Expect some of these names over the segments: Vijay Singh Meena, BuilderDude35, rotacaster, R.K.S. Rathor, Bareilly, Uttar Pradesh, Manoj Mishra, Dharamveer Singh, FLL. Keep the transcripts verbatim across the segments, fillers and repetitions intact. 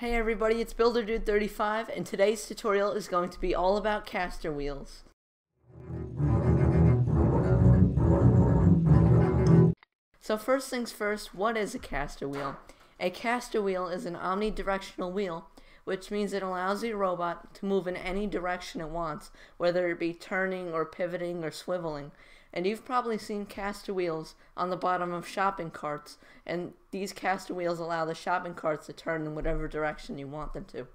Hey everybody, it's BuilderDude thirty-five, and today's tutorial is going to be all about caster wheels. So first things first, what is a caster wheel? A caster wheel is an omnidirectional wheel, which means it allows your robot to move in any direction it wants, whether it be turning or pivoting or swiveling. And you've probably seen caster wheels on the bottom of shopping carts, and these caster wheels allow the shopping carts to turn in whatever direction you want them to.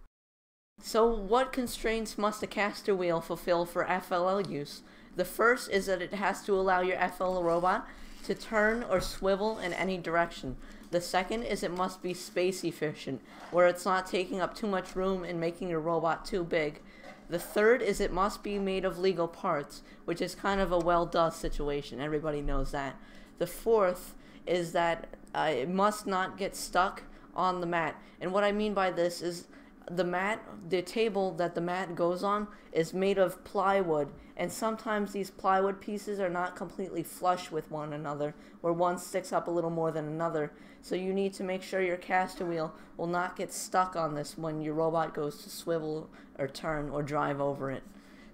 So what constraints must a caster wheel fulfill for F L L use? The first is that it has to allow your F L L robot to turn or swivel in any direction. The second is it must be space efficient, where it's not taking up too much room and making your robot too big. The third is it must be made of Lego parts, which is kind of a well-done situation. Everybody knows that. The fourth is that uh, it must not get stuck on the mat. And what I mean by this is the mat, the table that the mat goes on is made of plywood. And sometimes these plywood pieces are not completely flush with one another, where one sticks up a little more than another. So you need to make sure your caster wheel will not get stuck on this when your robot goes to swivel or turn or drive over it.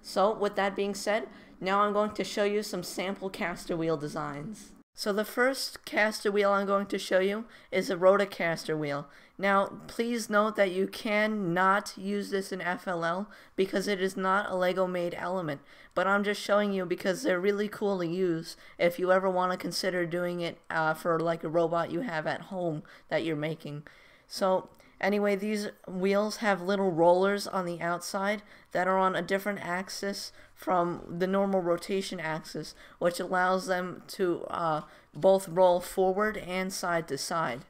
So with that being said, now I'm going to show you some sample caster wheel designs. So the first caster wheel I'm going to show you is a rotacaster wheel. Now please note that you cannot use this in F L L because it is not a Lego made element, but I'm just showing you because they're really cool to use if you ever want to consider doing it uh, for like a robot you have at home that you're making. So anyway, these wheels have little rollers on the outside that are on a different axis from the normal rotation axis, which allows them to uh, both roll forward and side to side.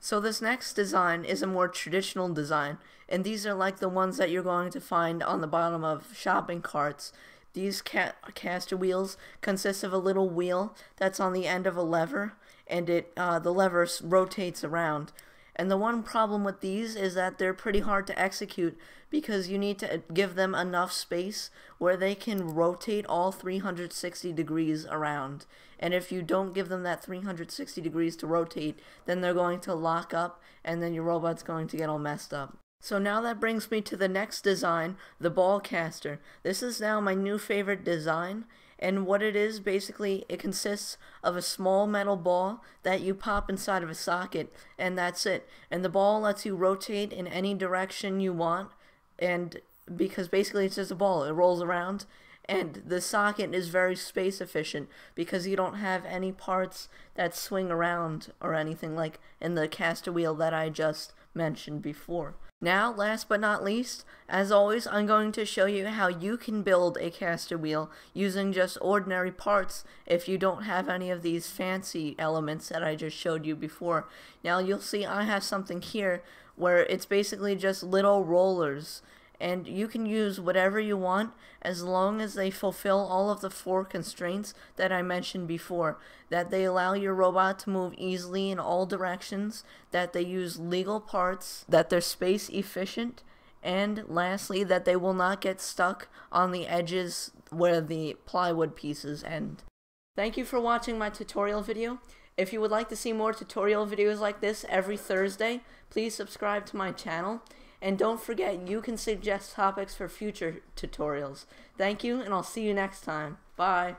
So this next design is a more traditional design, and these are like the ones that you're going to find on the bottom of shopping carts. These ca caster wheels consist of a little wheel that's on the end of a lever, and it uh, the lever rotates around. And the one problem with these is that they're pretty hard to execute because you need to give them enough space where they can rotate all three hundred sixty degrees around. And if you don't give them that three hundred sixty degrees to rotate, then they're going to lock up and then your robot's going to get all messed up. So now that brings me to the next design, the ball caster. This is now my new favorite design. And what it is, basically, it consists of a small metal ball that you pop inside of a socket, and that's it. And the ball lets you rotate in any direction you want, and because basically it's just a ball, it rolls around, and the socket is very space efficient because you don't have any parts that swing around or anything like in the caster wheel that I just mentioned before. Now, last but not least, as always, I'm going to show you how you can build a caster wheel using just ordinary parts if you don't have any of these fancy elements that I just showed you before. Now, you'll see I have something here where it's basically just little rollers, and you can use whatever you want as long as they fulfill all of the four constraints that I mentioned before. That they allow your robot to move easily in all directions, that they use Lego parts, that they're space efficient, and lastly that they will not get stuck on the edges where the plywood pieces end. Thank you for watching my tutorial video. If you would like to see more tutorial videos like this every Thursday, please subscribe to my channel. And don't forget, you can suggest topics for future tutorials. Thank you, and I'll see you next time. Bye.